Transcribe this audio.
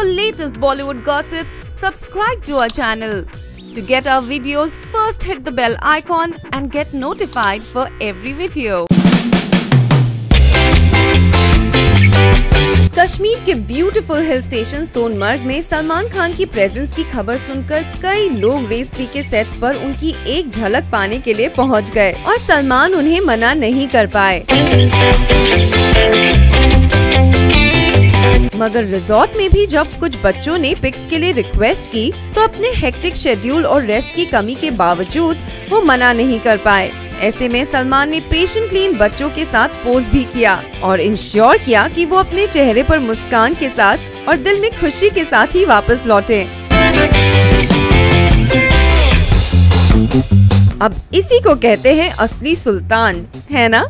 For latest Bollywood gossips, subscribe to our channel. To get our videos, first hit the bell icon and get notified for every video. Kashmir के beautiful hill station Sonamarg में सलमान खान की presence की खबर सुनकर कई लोग race 3 के sets पर उनकी एक झलक पाने के लिए पहुंच गए और सलमान उन्हें मना नहीं कर पाए। मगर रिजॉर्ट में भी जब कुछ बच्चों ने पिक्स के लिए रिक्वेस्ट की तो अपने हेक्टिक शेड्यूल और रेस्ट की कमी के बावजूद वो मना नहीं कर पाए। ऐसे में सलमान ने पेशेंटली इन बच्चों के साथ पोज भी किया और इंश्योर किया कि वो अपने चेहरे पर मुस्कान के साथ और दिल में खुशी के साथ ही वापस लौटे। अब इसी को कहते हैं असली सुल्तान, है ना?